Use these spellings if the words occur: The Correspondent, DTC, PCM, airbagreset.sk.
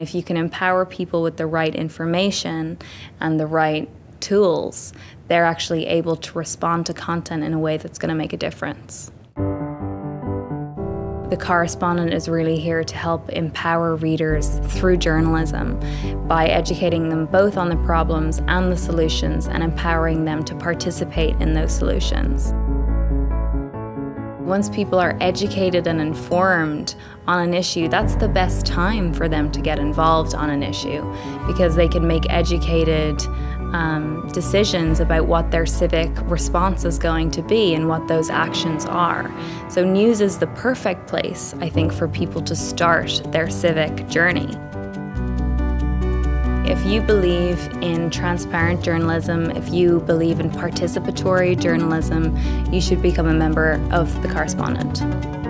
If you can empower people with the right information and the right tools, they're actually able to respond to content in a way that's going to make a difference. The Correspondent is really here to help empower readers through journalism by educating them both on the problems and the solutions and empowering them to participate in those solutions. Once people are educated and informed on an issue, that's the best time for them to get involved on an issue because they can make educated decisions about what their civic response is going to be and what those actions are. So news is the perfect place, I think, for people to start their civic journey. If you believe in transparent journalism, if you believe in participatory journalism, you should become a member of The Correspondent.